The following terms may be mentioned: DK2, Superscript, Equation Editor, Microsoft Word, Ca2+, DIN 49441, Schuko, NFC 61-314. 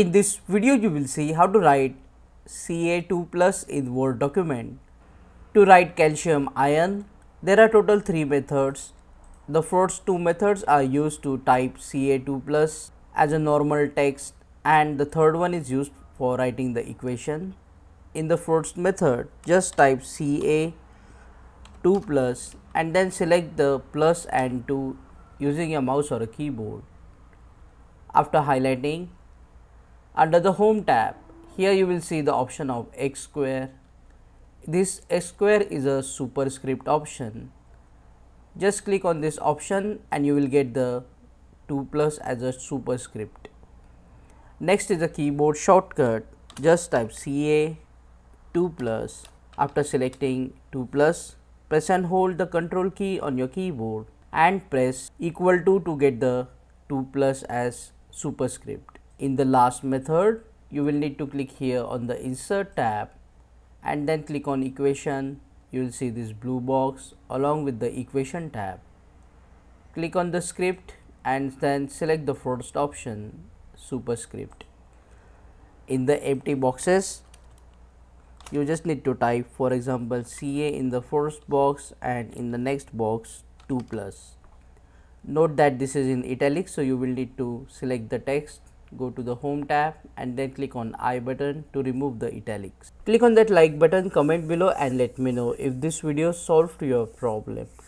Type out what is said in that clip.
In this video, you will see how to write Ca2+ in Word document. To write calcium ion, there are total 3 methods. The first 2 methods are used to type Ca2+ as a normal text, and the third one is used for writing the equation. In the first method, just type Ca2+ and then select the plus and 2 using your mouse or a keyboard. After highlighting, under the Home tab, here you will see the option of x square. This x square is a superscript option. Just click on this option and you will get the 2+ as a superscript. Next is the keyboard shortcut. Just type Ca2+. After selecting 2+, press and hold the Control key on your keyboard and press =2 to get the 2+ as superscript. In the last method, you will need to click here on the Insert tab and then click on Equation. You will see this blue box along with the Equation tab. Click on the script and then select the first option, superscript. In the empty boxes, you just need to type, for example, Ca in the first box and in the next box 2+. Note that this is in italics, so you will need to select the text, go to the Home tab and then click on I button to remove the italics. Click on that like button, comment below and let me know if this video solved your problem.